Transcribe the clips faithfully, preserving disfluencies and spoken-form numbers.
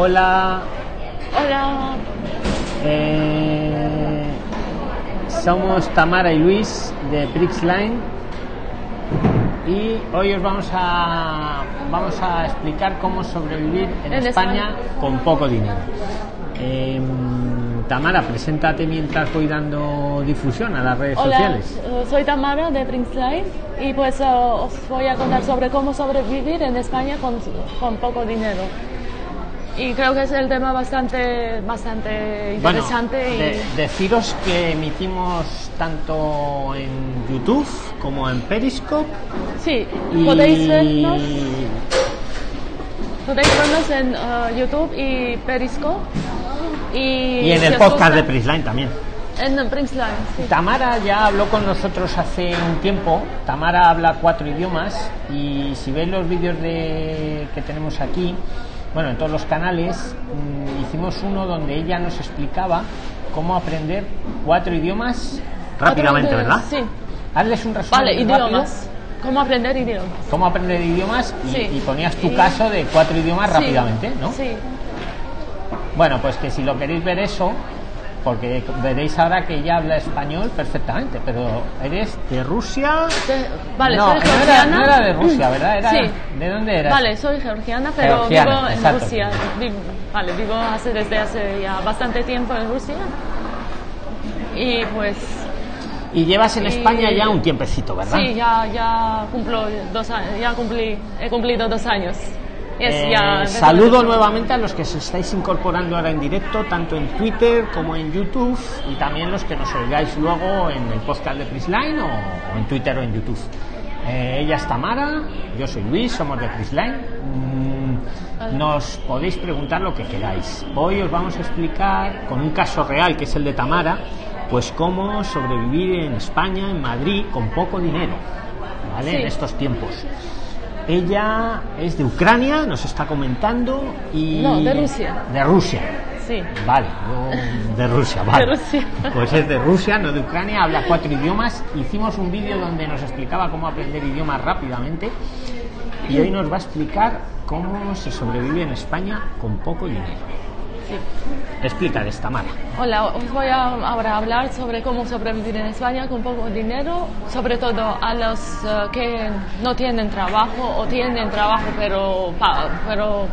Hola. Hola. Eh, somos Tamara y Luis de PRIXLINE y hoy os vamos a vamos a explicar cómo sobrevivir en, en España, España con poco dinero. Eh, Tamara, preséntate mientras voy dando difusión a las redes Hola, sociales. Soy Tamara de PRIXLINE y pues uh, os voy a contar sobre cómo sobrevivir en España con, con poco dinero. Y creo que es el tema bastante, bastante interesante. Bueno, de, y... deciros que emitimos tanto en YouTube como en Periscope. Sí, y... podéis vernos. Podéis vernos en uh, YouTube y Periscope. Y, y en el podcast de PRIXLINE también. En PRIXLINE, sí. Tamara ya habló con nosotros hace un tiempo. Tamara habla cuatro idiomas y si veis los vídeos de, que tenemos aquí, bueno, en todos los canales, mmm, hicimos uno donde ella nos explicaba cómo aprender cuatro idiomas rápidamente, ¿verdad? Sí. Hazles un resumen. Vale, idiomas. ¿Cómo aprender idiomas? ¿Cómo aprender idiomas? Y, sí. y ponías tu y... caso de cuatro idiomas sí. rápidamente, ¿no? Sí. Bueno, pues que si lo queréis ver eso, porque veréis ahora que ella habla español perfectamente, pero eres de Rusia... De, vale, no, soy georgiana. No era, no era de Rusia, ¿verdad? Era, sí. ¿De dónde eras? Vale, soy georgiana, pero georgiana, vivo en exacto. Rusia. Vivo, vale, vivo hace, desde hace ya bastante tiempo en Rusia. Y pues... Y llevas en y, España ya un tiempecito, ¿verdad? Sí, ya, ya, cumplo dos, ya cumplí, he cumplido dos años. Yes, eh, ya, saludo nuevamente a los que se estáis incorporando ahora en directo, tanto en Twitter como en YouTube, y también los que nos oigáis luego en el podcast de PRIXLINE o, o en Twitter o en YouTube. Eh, ella es Tamara, yo soy Luis, somos de PRIXLINE. Mm, nos podéis preguntar lo que queráis. Hoy os vamos a explicar con un caso real, que es el de Tamara, pues cómo sobrevivir en España, en Madrid, con poco dinero, ¿vale? Sí. En estos tiempos. Ella es de Ucrania, nos está comentando y... No, de Rusia. De Rusia. Sí. Vale, no, de Rusia, vale. De Rusia. Pues es de Rusia, no de Ucrania, habla cuatro idiomas. Hicimos un vídeo donde nos explicaba cómo aprender idiomas rápidamente y hoy nos va a explicar cómo se sobrevive en España con poco dinero. Sí. Explícales, Tamara. Hola, os voy a ahora hablar sobre cómo sobrevivir en España con poco dinero, sobre todo a los uh, que no tienen trabajo o tienen trabajo pero... pero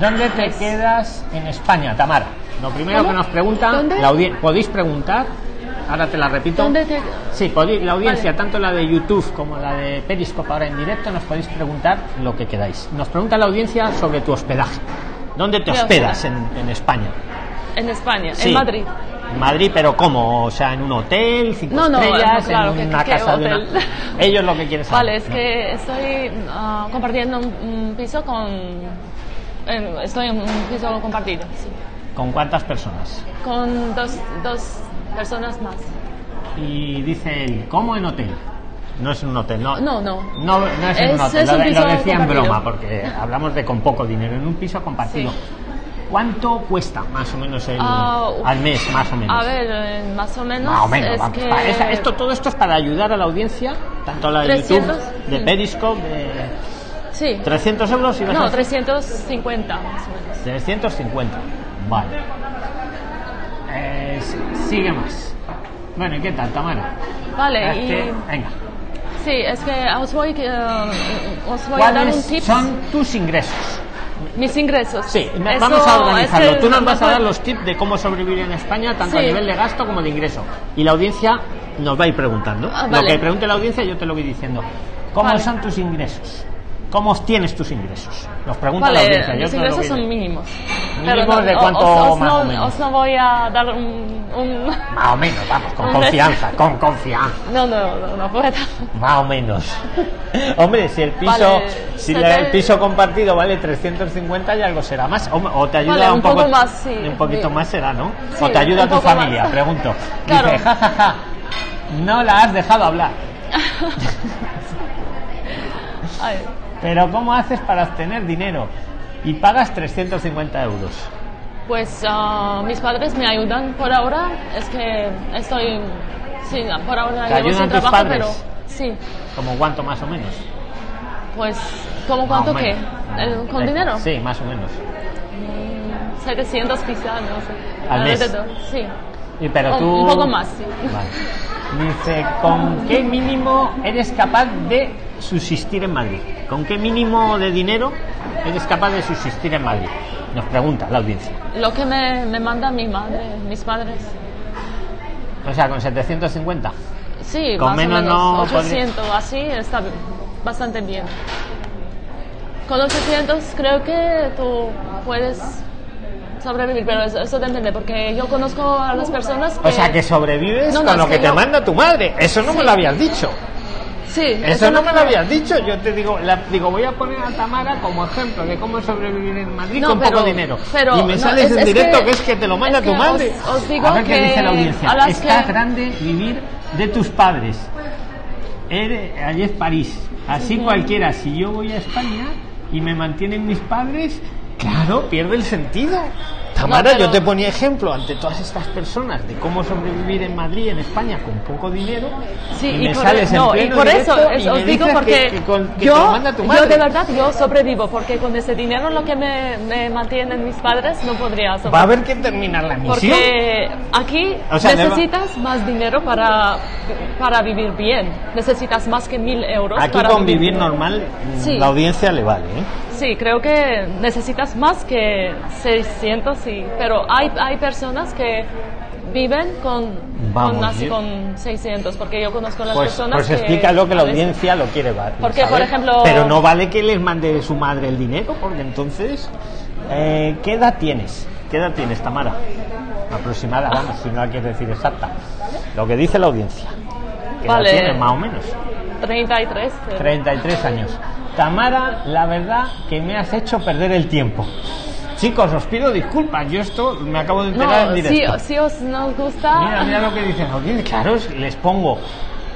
¿Dónde te es... quedas en España, Tamara? Lo primero ¿Cómo? que nos preguntan, la audiencia, podéis preguntar, ahora te la repito. ¿Dónde te... Sí, podéis, la audiencia, vale. tanto la de YouTube como la de Periscope ahora en directo, nos podéis preguntar lo que queráis. Nos pregunta la audiencia sobre tu hospedaje. ¿Dónde te hospedas en, en España? En España, sí. en Madrid. En Madrid, pero ¿cómo? O sea, en un hotel, cinco no, no, estrellas, no, claro, en que, una que casa hotel. de una... Ellos lo que quieren saber. Vale, es ¿no? que estoy uh, compartiendo un, un piso con... Eh, estoy en un piso compartido, sí. ¿Con cuántas personas? Con dos, dos personas más. Y dice él, ¿cómo en hotel? No es un hotel, no. No, no. No, no es, es un hotel, es un piso lo, lo decía compartido. en broma, porque hablamos de con poco dinero, en un piso compartido. Sí. ¿Cuánto cuesta más o menos el, uh, al mes, más o menos? A ver, más o menos. Más o menos, es vamos. Que... Esa, esto, todo esto es para ayudar a la audiencia, tanto a la de trescientos YouTube, de Periscope, de. Sí. ¿trescientos euros? No, a... trescientos cincuenta más o menos. trescientos cincuenta, vale. Eh, sigue más. Bueno, ¿y qué tal, Tamara? Vale, este, y. Venga. Sí, es que os voy, uh, os voy a dar un tip. ¿Cuáles son tus ingresos? Mis ingresos. Sí, Eso, vamos a organizarlo. Este Tú nos vas a dar los tips de cómo sobrevivir en España, tanto sí. a nivel de gasto como de ingreso. Y la audiencia nos va a ir preguntando. Ah, vale. Lo que pregunte la audiencia yo te lo voy diciendo. ¿Cómo vale. son tus ingresos? ¿Cómo obtienes tus ingresos? Nos pregunta vale, la audiencia. Mis yo ingresos son mínimos. ¿Mínimos no, de cuánto os, os más no, o menos? Os no voy a dar un... un más o menos, vamos, con confianza, con confianza. No, no, no, no puedo. Más o menos. Hombre, si el piso vale, si la, el piso compartido vale trescientos cincuenta y algo será más. O, o te ayuda vale, un, un poco... más, sí. Un poquito más será, ¿no? Sí, o te ayuda a tu familia, más. pregunto. Claro. Dice, jajaja, ja, ja, no la has dejado hablar. Ay. Pero ¿cómo haces para obtener dinero? Y pagas trescientos cincuenta euros. Pues uh, mis padres me ayudan por ahora. Es que estoy... Sí, por ahora... ¿Te ayudan sin tus trabajo, padres? Pero, sí. ¿Como cuánto más o menos? Pues... ¿Como cuánto qué? ¿Con eh, dinero? Sí, más o menos. setecientos pisadas, no sé. ¿Al mes? Sí. Y pero o, tú... Un poco más, sí. Vale. Dice, ¿con qué mínimo eres capaz de subsistir en Madrid? ¿Con qué mínimo de dinero eres capaz de subsistir en Madrid? Nos pregunta la audiencia. Lo que me, me manda mi madre, mis padres. O sea, ¿con setecientos cincuenta? Sí, con más menos, o menos no, ochocientos, podría... así está bastante bien. Con ochocientos creo que tú puedes sobrevivir, pero eso, eso depende, porque yo conozco a las personas que... O sea, que sobrevives no, no, con lo que, que te yo... manda tu madre. Eso no sí. me lo habías dicho. Sí. Eso, eso no me lo habías dicho. Yo te digo, la, digo, voy a poner a Tamara como ejemplo de cómo sobrevivir en Madrid no, con pero, poco dinero. Pero, y me no, sales es, en es directo que, que es que te lo manda tu madre. Os, os digo a ver qué dice la audiencia. Está que... grande vivir de tus padres. Allí es París. Así cualquiera, si yo voy a España y me mantienen mis padres, claro, pierde el sentido. Tamara, no, pero... yo te ponía ejemplo ante todas estas personas de cómo sobrevivir en Madrid, en España, con poco dinero. Sí, y, y me por, sales no, en pleno y por eso es, y os digo porque que, que con, que yo, yo de verdad yo sobrevivo porque con ese dinero lo que me, me mantienen mis padres no podría sobrevivir. Va a haber que terminar la misión. Porque aquí o sea, necesitas deba... más dinero para, para vivir bien. Necesitas más que mil euros. Aquí para con vivir bien. normal sí. la audiencia le vale, ¿eh? Sí, creo que necesitas más que seiscientos. Sí, pero hay, hay personas que viven con, Vamos, con, así, con seiscientos, porque yo conozco a las pues, personas pues que... Pues explícalo que la audiencia lo quiere porque, saber, por ejemplo, pero no vale que les mande su madre el dinero, porque entonces... Eh, ¿Qué edad tienes? ¿Qué edad tienes, Tamara? Aproximada, vamos, si no la quieres decir exacta. Lo que dice la audiencia. ¿Qué vale. edad tienes, más o menos? treinta y tres. Pero... treinta y tres años. Tamara, la verdad que me has hecho perder el tiempo. Chicos, os pido disculpas, yo esto me acabo de enterar no, en directo. Si, si os nos gusta... Mira, mira lo que dicen, claro, les pongo.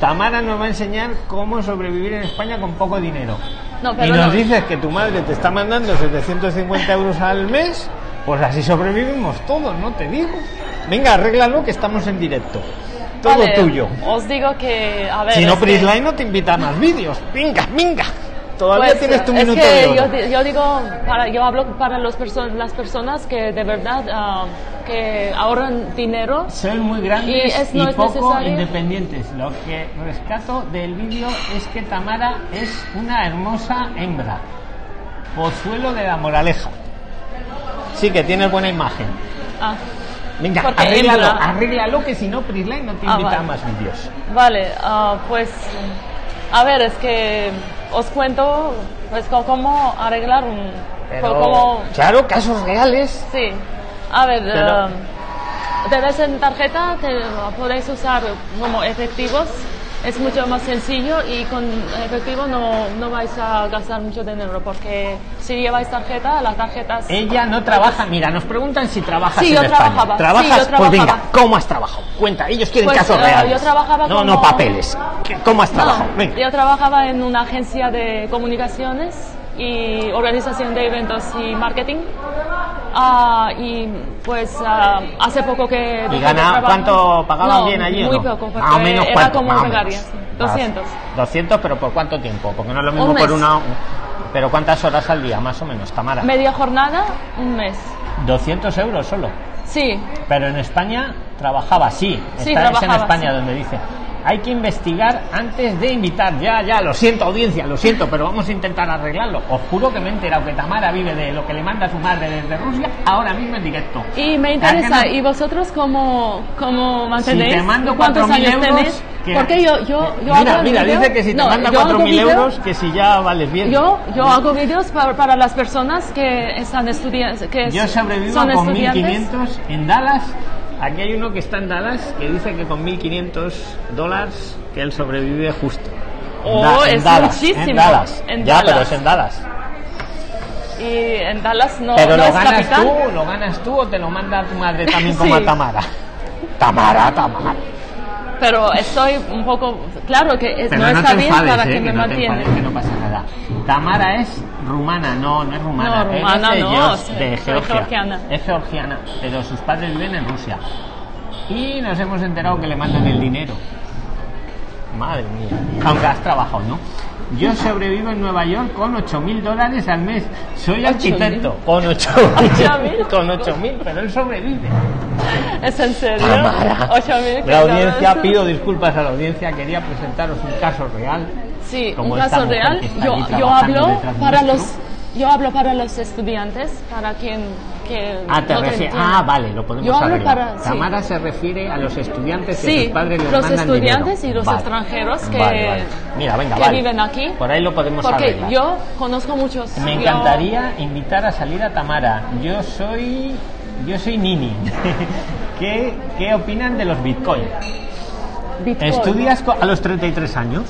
Tamara nos va a enseñar cómo sobrevivir en España con poco dinero. No, pero y nos no. dices que tu madre te está mandando setecientos cincuenta euros al mes, pues así sobrevivimos todos, ¿no? Te digo. Venga, arréglalo que estamos en directo. Todo vale, tuyo. Os digo que... A ver, si no, PRIXLINE que... no te invita a más vídeos. Venga, venga. Todavía pues, tienes tu minuto de oro. Yo, yo digo, para, yo hablo para los perso las personas que de verdad uh, que ahorran dinero. Ser muy grandes y, es, no y es poco necesario. Independientes. Lo que rescato del vídeo es que Tamara es una hermosa hembra. Pozuelo de la Moraleja. Sí, que tiene buena imagen. Ah. Venga, porque arréglalo, hembra. arréglalo que si no, PRIXLINE no te invita ah, vale. a más vídeos. Vale, uh, pues... A ver, es que os cuento pues, cómo arreglar un... Pero, cómo... Claro, casos reales. Sí. A ver, Pero... uh, de vez en tarjeta te podéis usar como efectivos. Es mucho más sencillo y con efectivo no, no vais a gastar mucho dinero porque si lleváis tarjeta, las tarjetas... Ella no trabaja, mira, nos preguntan si trabajas sí, en yo España. Trabajaba. ¿Trabajas? Sí, yo trabajaba. Pues venga, ¿cómo has trabajado? Cuenta, ellos quieren pues, casos reales. Yo trabajaba no, como... no papeles. ¿Cómo has trabajado? No, venga. Yo trabajaba en una agencia de comunicaciones y organización de eventos y marketing. Uh, y pues uh, hace poco que... ¿Y ganaba cuánto pagaban no, bien allí? Muy poco, porque ah, menos era cuánto, como becaria, sí. doscientos. doscientos, pero ¿por cuánto tiempo? Porque no es lo mismo un por mes. una... ¿Pero cuántas horas al día, más o menos, Tamara? Media jornada, un mes. ¿doscientos euros solo? Sí. Pero en España trabajaba, sí. sí Está, trabajaba, es en España sí. donde dice... Hay que investigar antes de invitar. Ya, ya, lo siento, audiencia, lo siento, pero vamos a intentar arreglarlo. Os juro que me he enterado que Tamara vive de lo que le manda su madre desde Rusia, ahora mismo en directo. Y me interesa, ¿y vosotros cómo, cómo mantenéis? Si te mando cuatro mil euros... Que, Porque yo, yo, yo mira, hago mira, video. dice que si te no, manda cuatro mil euros, que si ya vales bien. Yo, yo hago vídeos para, para las personas que están estudiando. Yo sobrevivo son con mil quinientos en Dallas. Aquí hay uno que está en Dallas que dice que con mil quinientos dólares que él sobrevive justo. Oh, da, es en Dallas, muchísimo. En Dallas. En ya, Dallas. pero es en Dallas. Y en Dallas no. Pero no lo es ganas capital. tú, lo ganas tú o te lo manda tu madre también sí. como a Tamara. Tamara, Tamara. Pero estoy un poco... Claro que es, no, no está bien enfades, para eh, que, que me no mantiene. Que no pasa nada. Tamara es rumana, no, no es rumana. No, rumana es de, no, Georgia, de Georgia. Georgiana. Es georgiana, pero sus padres viven en Rusia. Y nos hemos enterado que le mandan el dinero. Madre mía. Aunque has trabajado, ¿no? Yo sobrevivo en Nueva York con ocho mil dólares al mes. Soy arquitecto. Con ocho mil. Con ocho mil, pero él sobrevive. ¿Es en serio? ocho mil. La audiencia, pido disculpas a la audiencia, quería presentaros un caso real. Sí, un caso real. Yo, yo hablo para los... Yo hablo para los estudiantes, para quien... Que ah, te no te ah, vale, lo podemos hablar. Para... Tamara sí. se refiere a los estudiantes que sí, sus padres les los mandan estudiantes dinero. Y los vale. extranjeros que, vale, vale. Mira, venga, que vale. viven aquí. Por ahí lo podemos Porque arreglar. Yo conozco muchos... Me encantaría yo... invitar a salir a Tamara. Yo soy... Yo soy Nini. ¿Qué, ¿Qué opinan de los Bitcoin? Bitcoin. ¿Estudias a los treinta y tres años?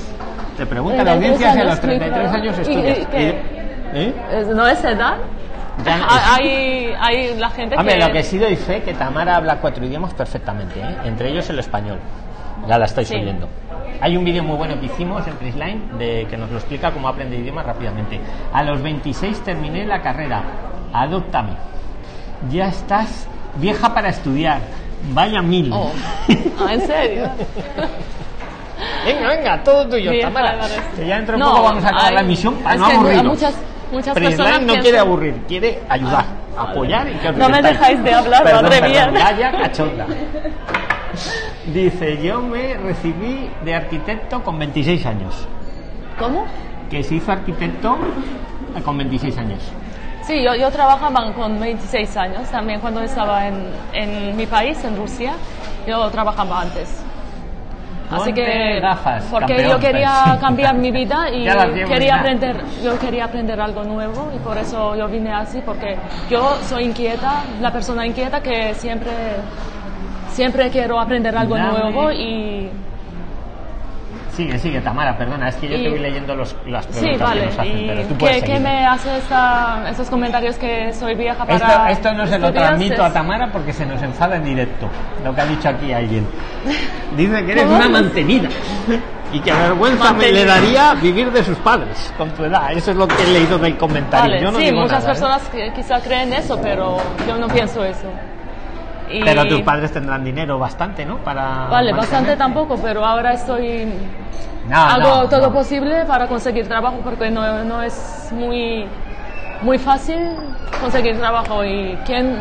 Te pregunta la audiencia si a los treinta y tres años estudias. ¿Y, y qué? ¿Eh? ¿No es edad? Ya no, hay, hay la gente Hombre, que... lo que sí doy fe que Tamara habla cuatro idiomas perfectamente, ¿eh? Entre ellos el español. Ya la estáis sí. oyendo. Hay un vídeo muy bueno que hicimos en PRIXLINE de que nos lo explica cómo aprender idiomas rápidamente. A los veintiséis terminé la carrera. Adóptame. Ya estás vieja para estudiar. Vaya mil. Oh. ¿En serio? Venga, venga, todo tuyo, vieja Tamara. Que ya dentro de no, poco vamos a acabar hay... la emisión para no aburrirnos. Muchas personas no piensan... quiere aburrir, quiere ayudar, ah, apoyar y que os No me dejáis de hablar, perdón, madre mía. Gaya cachonda. Dice, yo me recibí de arquitecto con veintiséis años. ¿Cómo? Que se hizo arquitecto con veintiséis años. Sí, yo, yo trabajaba con veintiséis años también cuando estaba en, en mi país, en Rusia. Yo trabajaba antes. Así que gafas, porque campeón, yo quería pues. cambiar mi vida y quería aprender, yo quería aprender algo nuevo y por eso yo vine así, porque yo soy inquieta, la persona inquieta que siempre siempre quiero aprender algo Dame. nuevo y sigue sigue Tamara, perdona, es que yo y... te voy leyendo los las preguntas sí, vale. que nos hacen, y pero tú puedes ¿qué me hace esta, esos comentarios que soy vieja para esto, esto no se lo transmito es... a Tamara porque se nos enfada en directo lo que ha dicho aquí alguien. Dice que eres una mantenida y que vergüenza mantenida. me le daría vivir de sus padres con tu edad. Eso es lo que he leído del comentario. Vale, yo no sí, digo muchas nada, personas ¿eh? quizá creen eso, pero yo no pienso eso. Y... Pero tus padres tendrán dinero bastante, ¿no? Para vale, mantener. bastante tampoco, pero ahora estoy... No, hago no, todo no. posible para conseguir trabajo porque no, no es muy, muy fácil conseguir trabajo. Y quien,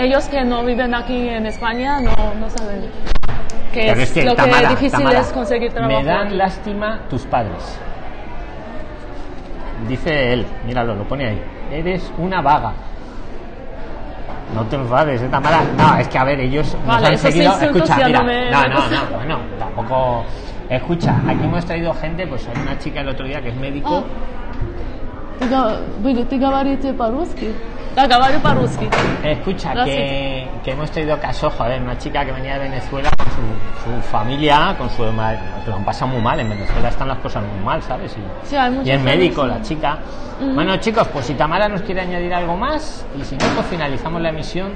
ellos que no viven aquí en España no, no saben que es, es que, lo Tamara, que difícil Tamara, es conseguir trabajo. Me dan lástima tus padres. Dice él, míralo, lo pone ahí. Eres una vaga. No te enfades, ¿eh, Tamara? No, es que a ver, ellos vale, nos han seguido. Escucha, mira. Me... No, no, no, bueno, tampoco. Escucha, aquí hemos traído gente, pues hay una chica el otro día que es médico. Escucha, que, que hemos traído caso, joder, una chica que venía de Venezuela con su, su familia, con su madre. Lo han pasado muy mal, en Venezuela están las cosas muy mal, ¿sabes? Y, sí, y el médico, sí. la chica. Uh-huh. Bueno, chicos, pues si Tamara nos quiere añadir algo más, y si no, pues finalizamos la emisión,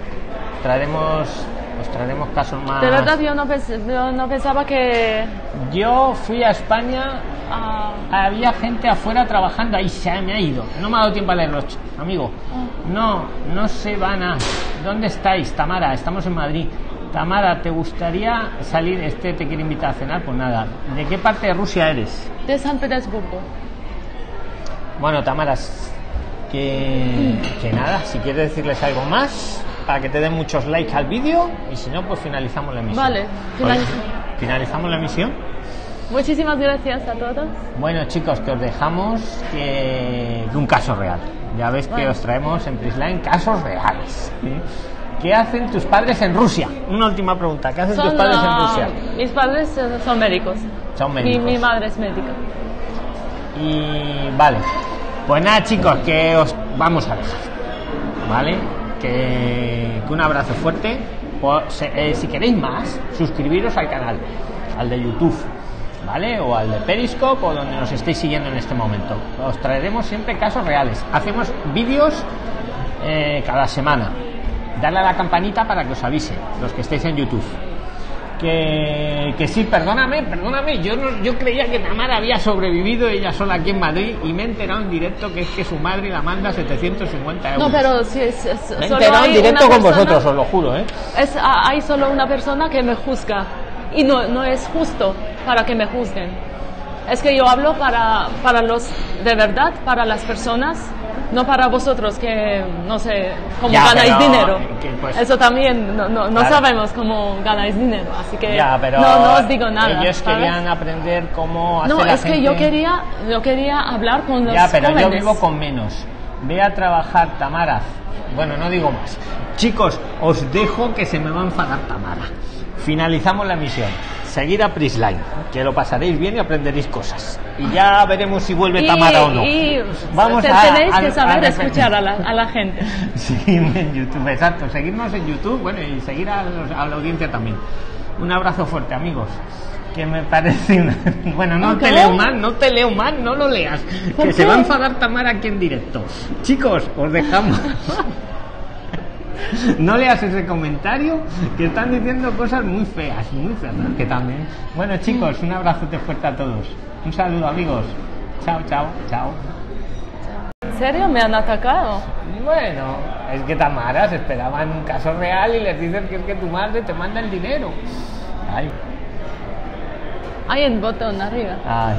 traeremos, pues traeremos casos más. De verdad, yo no, yo no pensaba que... Yo fui a España, uh... había gente afuera trabajando, ahí se me ha ido, no me ha dado tiempo a leerlo, amigo. Uh. No, no se van a... ¿Dónde estáis, Tamara? Estamos en Madrid. Tamara, ¿te gustaría salir? Este te quiere invitar a cenar, pues nada. ¿De qué parte de Rusia eres? De San Petersburgo. Bueno, Tamara, que, que nada, si quieres decirles algo más, para que te den muchos likes al vídeo, y si no, pues finalizamos la emisión. Vale, finalizamos. Finalizamos la emisión. Muchísimas gracias a todos. Bueno, chicos, que os dejamos que, que un caso real. Ya veis vale. que os traemos en PRIXLINE casos reales. ¿Sí? ¿Qué hacen tus padres en Rusia? Una última pregunta. ¿Qué hacen son, tus padres uh, en Rusia? Mis padres son médicos. Son médicos. Mi, mi madre es médica. Y vale. Pues nada, chicos, que os vamos a dejar. ¿Vale? Que, que un abrazo fuerte. Pues, eh, si queréis más, suscribiros al canal. Al de YouTube. ¿Vale? O al de Periscope o donde nos estéis siguiendo en este momento. Os traeremos siempre casos reales. Hacemos vídeos eh, cada semana. Dale a la campanita para que os avise, los que estéis en YouTube. Que, que sí, perdóname, perdóname. Yo no, yo creía que Tamara había sobrevivido ella sola aquí en Madrid y me he enterado en directo que es que su madre la manda setecientos cincuenta euros. No, pero si es, es, me he enterado en directo con persona, vosotros, os lo juro, ¿eh? Es, hay solo una persona que me juzga. y no, no es justo para que me juzguen. Es que yo hablo para, para los de verdad, para las personas, no para vosotros que no sé cómo ya, ganáis pero, dinero. Que, pues, eso también no, no, no claro. sabemos cómo ganáis dinero, así que ya, pero no, no os digo nada. Ellos ¿sabes? querían aprender cómo hacer. No, la es gente... que yo quería, yo quería hablar con los. Ya, pero jóvenes. Yo vivo con menos. Ve a trabajar, Tamara. Bueno, no digo más. Chicos, os dejo que se me va a enfadar Tamara. Finalizamos la misión. Seguid a PRIXLINE, que lo pasaréis bien y aprenderéis cosas. Y ya veremos si vuelve y, Tamara o no. Y vamos a, tenéis a, que saber a escuchar a la, a la gente. Seguidme en YouTube, exacto. Seguirnos en YouTube, bueno, y seguir a, los, a la audiencia también. Un abrazo fuerte, amigos. Que me parece una... Bueno, no okay. te leo mal, no te leo mal, no lo leas. Que qué? se va a enfadar Tamara aquí en directo. Chicos, os dejamos. No leas ese comentario, que están diciendo cosas muy feas, muy feas, ¿no? Que también. Bueno, chicos, un abrazote fuerte a todos. Un saludo, amigos. Chao, chao, chao. ¿En serio me han atacado? Bueno, es que Tamara se esperaba en un caso real y les dicen que es que tu madre te manda el dinero. Ay. Hay un botón arriba. Ay.